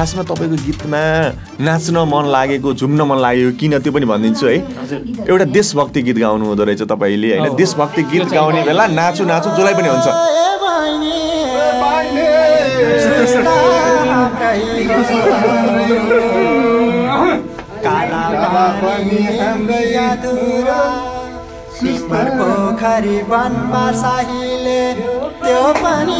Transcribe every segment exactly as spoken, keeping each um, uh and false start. खास में तब को गीत में नाचन मन लगे झुम्न मन लगे क्यों भू हाई एटा देशभक्ति गीत गाँव हुद रहे तब देशभक्ति गीत गाने बेला नाचू नाचू जोलाई पनि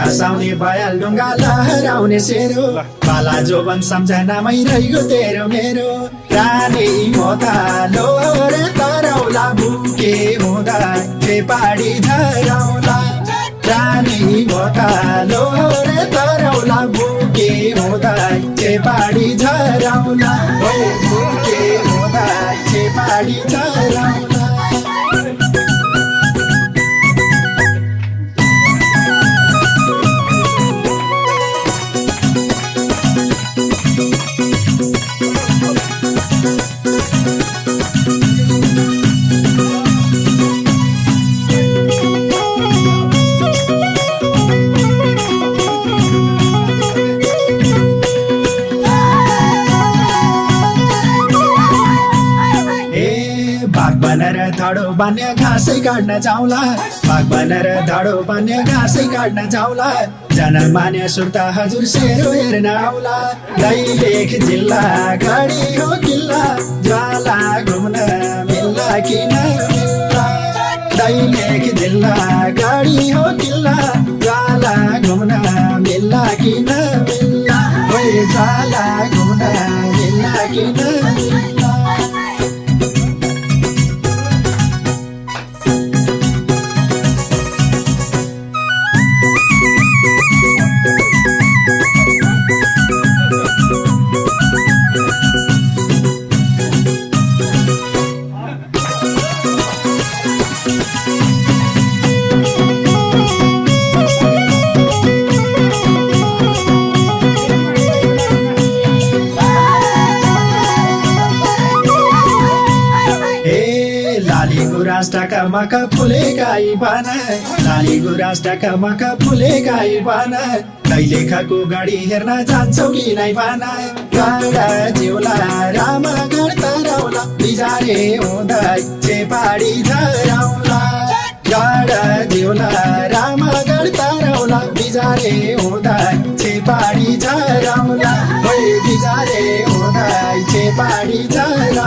हसाउने भया लुङ्गा लहराउने सेरो बाला जोवन सम्झनामै रह्यो तेरो मेरो रानी मोतालो रे तरौला भुके हुँदा नेपाली धरौला रानी मोतालो रे तरौला भुके हुँदा नेपाली धरौला भुके हुँदा नेपाली धरौला बन्या घाँसै काट्न जाऊला बाघ बनेर धडो बन्या घाँसै काट्न जाऊला जनमान्य सुर्ता हजुर सेरो हेर्न आउला दैलेख जिल्ला घडी हो किल्ला ज्वाला घुम्न मिल्ला किन मिल्ला दैलेख जिल्ला घडी हो किल्ला ज्वाला घुम्न मिल्ला किन मिल्ला ओइ ज्वाला घुम्न मिल्ला किन मिल्ला रास्ता मका फुले काई पाना है लाली गो रास्ता मका फुले काई पाना है तैले खाको गाडी हेर्न जान्छौ कि नै पाना है गाडा जिउला राम गर्दा रौला बिजारे हुँदै चेपाडी धरौला गाडा जिउला राम गर्दा रौला बिजारे हुँदै चेपाडी धरौला ओइ बिजारे हुँदै चेपाडी धरौला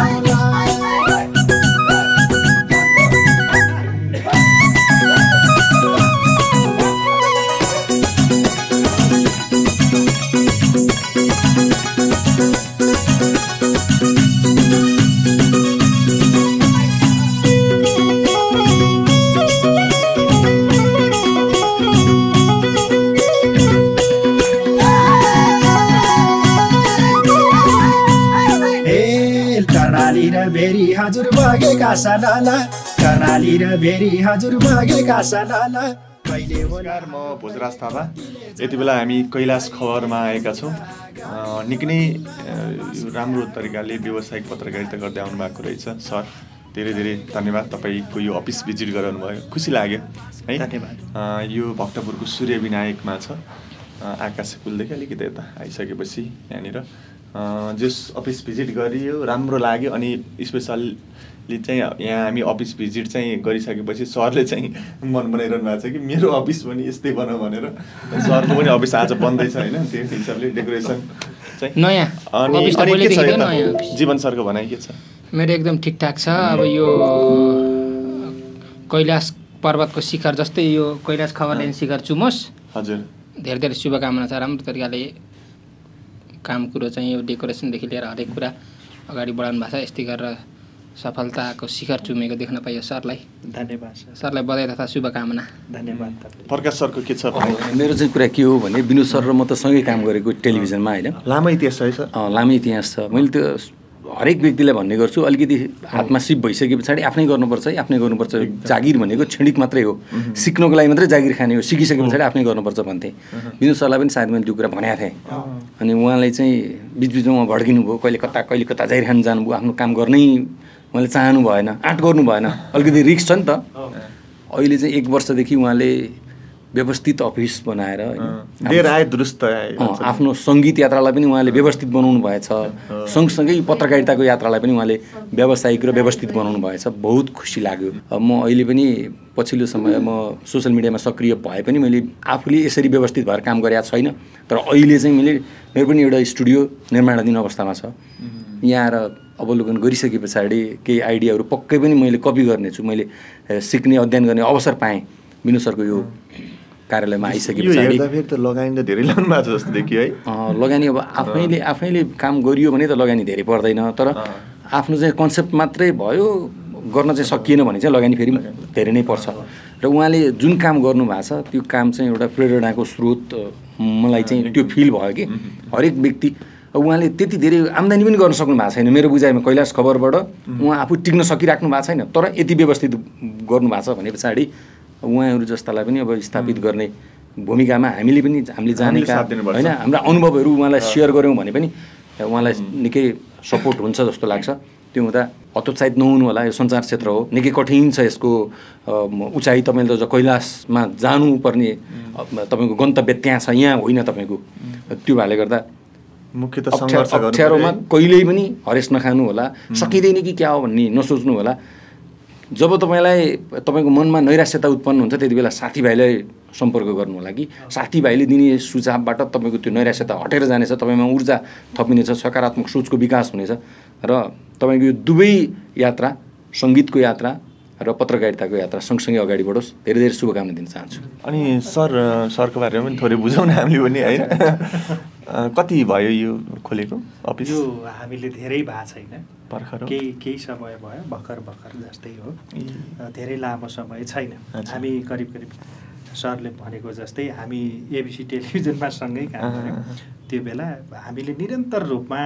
बेरी हजुर बगेका सनाला कर्णाली र बेरी हजुर बगेका सनाला कहिले होला म भोजराज थापा। यति बेला हामी कैलाश खबरमा आएका छौँ। निकै नै राम्रो तरिकाले व्यावसायिक पत्रकारिता गर्दै आउनु भएको रहेछ सर, धेरै धेरै धन्यवाद। तपाईँको यो अफिस भिजिट गराउनु भयो, खुसी लाग्यो है, धन्यवाद। यो भक्तपुरको सूर्य विनायकमा छ, आकाश पुलदेखि अलिकति यता आइसकेपछि यहाँनिर जस अफिस भिजिट गरियो, राम्रो लाग्यो। अनि स्पेसल्ली चाहिँ यहाँ हामी अफिस भिजिट चाहिँ गरिसकेपछि सरले चाहिँ मन बनाइरहनु भएको छ कि मेरो अफिस पनि यस्तै बनाऊ भनेर। सरको पनि अफिस आज बन्दैछ होइन, त्यो हिसाबले डेकोरेसन चाहिँ नयाँ। अनि जीवन सरको भनाइ के छ? मेरो एकदम ठिकठाक छ। अब यो कैलाश पर्वतको शिखर जस्तै यो कैलाश खबरले शिखर चुमोस्। हजुर, धेरै धेरै शुभकामना छ। राम्रो तरिकाले काम कुरो चाहिँ यो डेकोरेसनदेखि लिएर हरेक कुरा अगाडि बढाउनु भएको छ। यस्तै गरेर सफलताको शिखर चुमेको देख्न पाइयो। सरलाई धन्यवाद, सरलाई बधाई तथा शुभकामना, धन्यवाद। प्रकाश सरको के छ? मेरो चाहिँ कुरा के हो भने विनोद सर र म त सँगै काम गरेको टेलिभिजनमा होइन, लामो इतिहास छ है सर। लामो इतिहास छ। मैले त्यो हरेक व्यक्तिलाई भन्ने गर्छु, अलिकति हातमा सिप भइसके पछाडि आफ्नै गर्नुपर्छ है, आफ्नै गर्नुपर्छ। जागिर भनेको क्षणिक मात्रै हो, सिक्नको लागि मात्रै जागिर खाने हो, सिकिसके पछाडि आफ्नै गर्नुपर्छ भन्थेँ। विनोद सरलाई पनि सायद मैले त्यो कुरा भनेको थिएँ। अनि उहाँलाई चाहिँ बिचबिचमा भड्किनु भयो, कहिले कता कहिले कता जाइरहनु जानुभयो। आफ्नो काम गर्नै उहाँले चाहनु भएन, आँट गर्नु भएन, अलिकति रिस्क छ नि त। अहिले चाहिँ एक वर्षदेखि उहाँले व्यवस्थित अफिस बनाएर लिएर आए, दुरुस्त आए। आफ्नो सङ्गीत यात्रालाई पनि उहाँले व्यवस्थित बनाउनु भएछ, सँगसँगै पत्रकारिताको यात्रालाई पनि उहाँले व्यावसायिक र व्यवस्थित बनाउनु भएछ। बहुत खुसी लाग्यो। म अहिले पनि पछिल्लो समय म सोसियल मिडियामा सक्रिय भए पनि मैले आफूले यसरी व्यवस्थित भएर काम गरेको छैन। तर अहिले चाहिँ मैले मेरो पनि एउटा स्टुडियो निर्माणाधीन अवस्थामा छ। यहाँ आएर अवलोकन गरिसके पछाडि केही आइडियाहरू पक्कै पनि मैले कपी गर्नेछु। मैले सिक्ने अध्ययन गर्ने अवसर पाएँ विनोद सरको यो कार्यालयमा आइसकेपछि। लगानी त धेरै लाउनु भएको छ जस्तो देखियो है। लगानी अब आफैले आफैले काम गरियो भने त लगानी धेरै पर्दैन, तर आफ्नो चाहिँ कन्सेप्ट मात्रै भयो, गर्न चाहिँ सकिएन भने चाहिँ लगानी फेरि धेरै नै पर्छ। र उहाँले जुन काम गर्नुभएको छ त्यो काम चाहिँ एउटा प्रेरणाको स्रोत मलाई चाहिँ त्यो फिल भयो कि हरेक व्यक्ति। उहाँले त्यति धेरै आम्दानी पनि गर्न सक्नु भएको छैन मेरो बुझाइमा। कैलाश खबरबाट उहाँ आफू टिक्न सकिराख्नु भएको छैन, तर यति व्यवस्थित गर्नु भएको छ भने पछाडि उहाँहरू जस्तालाई पनि अब स्थापित गर्ने भूमिकामा हामीले पनि हामीले जानेका होइन, हाम्रा अनुभवहरू उहाँलाई सेयर गऱ्यौँ भने पनि उहाँलाई निकै सपोर्ट हुन्छ जस्तो लाग्छ। त्यो हुँदा हतोत्साहित नहुनु होला। यो सञ्चार क्षेत्र हो, निकै कठिन छ यसको उचाइ। तपाईँले त कैलाशमा जानुपर्ने तपाईँको गन्तव्य त्यहाँ छ, यहाँ होइन तपाईँको। त्यो भएले गर्दा मुख्यतः अप्ठ्यारोमा कहिल्यै पनि हरेस नखानु होला, सकिँदैन कि क्या हो भन्ने नसोच्नु होला। जब तपाईँलाई तपाईँको मनमा नैराश्यता उत्पन्न हुन्छ त्यति बेला साथीभाइलाई सम्पर्क गर्नु होला कि साथीभाइले दिने सुझावबाट तपाईँको त्यो नैराश्यता हटेर जानेछ, तपाईँमा ऊर्जा थपिनेछ, सकारात्मक सोचको विकास हुनेछ। र तपाईँको यो दुवै यात्रा, सङ्गीतको यात्रा र पत्रकारिताको यात्रा सँगसँगै अगाडि बढोस्। धेरै धेरै शुभकामना दिन चाहन्छु। अनि सर, सरको बारेमा पनि थोरै बुझाउन हामीले पनि होइन। कति भयो यो खोलेको अफिस? यो हामीले धेरै भएको छैन, भर्खर केही केही समय भयो, भर्खर भर्खर जस्तै हो, धेरै लामो समय छैन। हामी करिब करिब सरले भनेको जस्तै हामी एबिसी टेलिभिजनमा सँगै काम गऱ्यौँ। त्यो बेला हामीले निरन्तर रूपमा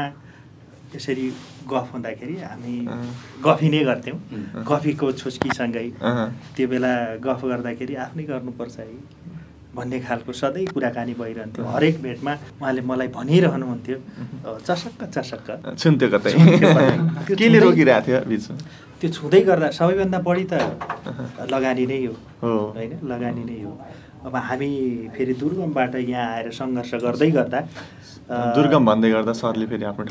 यसरी गफ हुँदाखेरि हामी गफी नै गर्थ्यौँ, गफीको छुस्कीसँगै। त्यो बेला गफ गर्दाखेरि आफ्नै गर्नुपर्छ है भन्ने खालको सधैँ कुराकानी भइरहन्थ्यो। हरेक भेटमा उहाँले मलाई भनिरहनुहुन्थ्यो, चसक्क चसक्क सुन्थ्यो, कतै केले रोकिरहेको थियो। त्यो छुदै गर्दा सबैभन्दा बढी त लगानी नै हो हैन, लगानी नै हो। अब हामी फेरि दुर्गमबाट यहाँ आएर संघर्ष गर्दै गर्दा दुर्गम भन्दै गर्दा सरले फेरि आफ्नो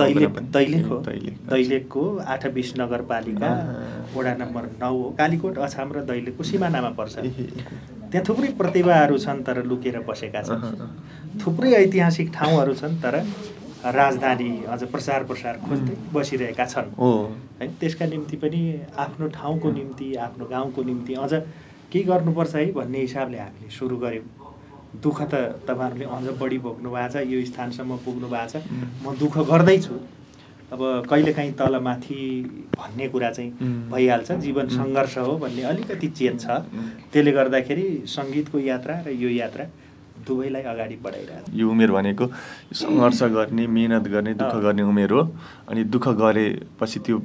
दैलेखको दैलेखको आठ बीस नगरपालिका वडा नम्बर नौ हो, कालीकोट अछाम र दैलेखको सिमानामा पर्छ। त्यहाँ थुप्रै प्रतिभाहरू छन् तर लुकेर बसेका छन्, थुप्रै ऐतिहासिक ठाउँहरू छन् तर राजधानी अझ प्रचार प्रसार खोज्दै बसिरहेका छन् है। त्यसका निम्ति पनि आफ्नो ठाउँको निम्ति आफ्नो गाउँको निम्ति अझ के गर्नुपर्छ है भन्ने हिसाबले हामीले सुरु गऱ्यौँ। दुःख त तपाईहरुले अझ बढी भोग्नु भएको छ, यो स्थानसम्म पुग्नु भएको छ, म दुःख गर्दैछु। अब कहिलेकाहीँ तलमाथि भन्ने कुरा चाहिँ भइहाल्छ, जीवन सङ्घर्ष हो भन्ने अलिकति चेत छ। त्यसले गर्दाखेरि सङ्गीतको यात्रा र यो यात्रा दुवैलाई अगाडि बढाइरहेको छ। यो उमेर भनेको सङ्घर्ष गर्ने, मेहनत गर्ने, दुःख गर्ने उमेर हो। अनि दुःख गरेपछि त्यो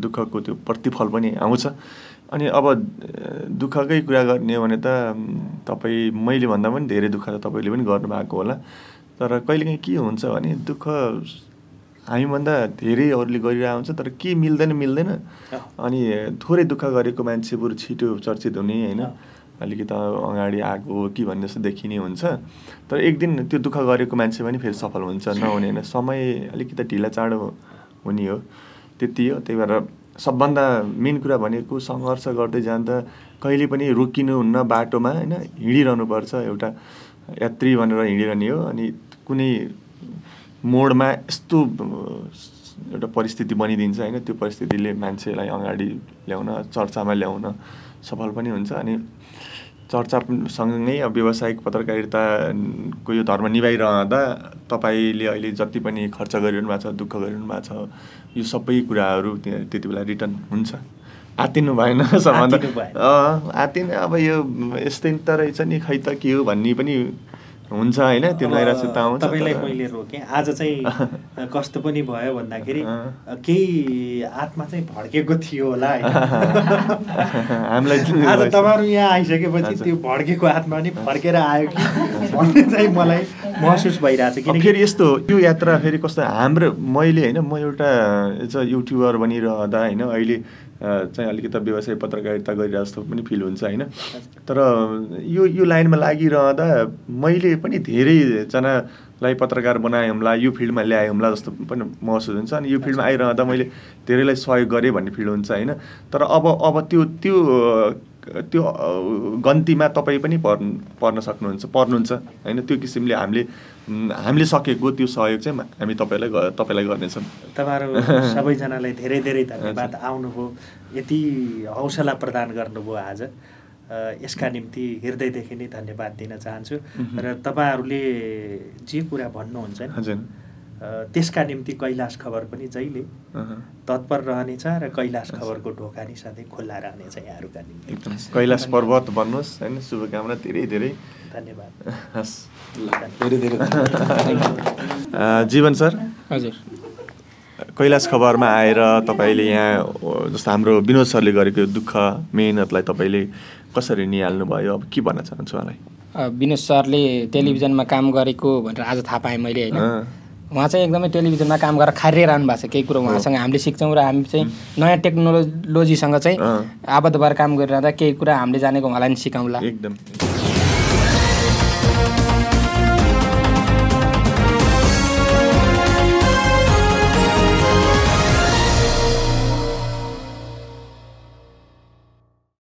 दुःखको त्यो प्रतिफल पनि आउँछ। अनि अब दुःखकै कुरा गर्ने भने त तपाईँ मैले भन्दा पनि धेरै दुःख त तपाईँले पनि गर्नुभएको होला, तर कहिलेकाहीँ के हुन्छ भने दुःख हामीभन्दा धेरै अरूले गरिरहेको हुन्छ तर के मिल्दैन मिल्दैन अनि थोरै दुःख गरेको मान्छे बरु छिटो चर्चित हुने होइन, अलिकति अगाडि आएको हो कि भन्ने जस्तो देखिने हुन्छ। तर एक दिन त्यो दुःख गरेको मान्छे पनि फेरि सफल हुन्छ नहुने होइन, समय अलिकति ढिला चाँडो हुने हो, त्यति हो। त्यही भएर सबभन्दा मेन कुरा भनेको सङ्घर्ष गर्दै जाँदा कहिले पनि रोकिनुहुन्न, बाटोमा होइन हिँडिरहनुपर्छ, एउटा यात्री भनेर हिँडिरहने हो। अनि कुनै मोडमा यस्तो एउटा परिस्थिति बनिदिन्छ होइन, त्यो परिस्थितिले मान्छेलाई अगाडि ल्याउन, चर्चामा ल्याउन सफल पनि हुन्छ। अनि चर्चासँगै अब व्यावसायिक पत्रकारिताको यो धर्म निभाइरहँदा तपाईँले अहिले जति पनि खर्च गरिरहनु भएको छ, दुःख गरिरहनु भएको छ, यो सबै कुराहरू त्यति बेला रिटर्न हुन्छ। आतिनु भएन सम्बन्ध आतिन, अब यो यस्तै त रहेछ नि खै त के हो भन्ने पनि हुन्छ होइन, त्यो नैराश्यता आउँछ। तपाईँलाई मैले रोकेँ, आज चाहिँ कस्तो पनि भयो भन्दाखेरि केही आत्मा चाहिँ भड्केको थियो होला है, हामीलाई आज तपाईँहरू यहाँ आइसकेपछि त्यो भड्केको आत्मा नि फर्केर आयो कि भन्ने चाहिँ मलाई महसुस भइरहेछ। किनकि फेरि यस्तो यो यात्रा फेरि कस्तो हाम्रो मैले होइन, म एउटा एज अ युट्युबर बनिरहँदा होइन अहिले चाहिँ अलिकति व्यवसाय पत्रकारिता गरिरहेको जस्तो पनि फिल हुन्छ होइन, तर यो यो लाइनमा लागिरहँदा मैले पनि धेरैजनालाई पत्रकार बनाएँ होला, यो फिल्डमा ल्याएँ होला जस्तो पनि महसुस हुन्छ। अनि यो फिल्डमा आइरहँदा मैले धेरैलाई सहयोग गरेँ भन्ने फिल हुन्छ होइन, तर अब अब त्यो त्यो त्यो गन्तीमा तपाईँ पनि पर् पर्न सक्नुहुन्छ पर्नुहुन्छ होइन। त्यो किसिमले हामीले हामीले सकेको त्यो सहयोग चाहिँ हामी तपाईँलाई तपाईँलाई गर्नेछौँ। तपाईँहरू सबैजनालाई धेरै धेरै धन्यवाद, आउनुभयो, यति हौसला प्रदान गर्नुभयो, आज यसका निम्ति हृदयदेखि नै धन्यवाद दिन चाहन्छु। र तपाईँहरूले जे कुरा भन्नुहुन्छ नि त्यसका निम्ति कैलाश खबर पनि जहिले तत्पर रहनेछ र कैलाश खबरको ढोका नि सधैँ खुल्ला रहनेछ यहाँहरूका निम्ति। एकदम कैलाश पर्वत भन्नुहोस् होइन, शुभकामना धेरै धेरै धन्यवाद। हस् धेरै धेरै जीवन सर हजुर, कैलाश खबरमा आएर तपाईँले यहाँ जस्तो हाम्रो विनोद सरले गरेको दुःख मेहनतलाई तपाईँले कसरी निहाल्नुभयो, अब के भन्न चाहन्छु उहाँलाई? विनोद सरले टेलिभिजनमा काम गरेको भनेर आज थाहा पाएँ मैले होइन, उहाँ चाहिँ एकदमै टेलिभिजनमा काम गरेर खारिरहनु भएको छ, केही कुरो उहाँसँग हामीले सिक्छौँ र हामी चाहिँ नयाँ टेक्नोलोजीसँग चाहिँ आबद्धभएर काम गरिरहँदा केही कुरा हामीले जानेको उहाँलाई पनि सिकाउँला एकदम।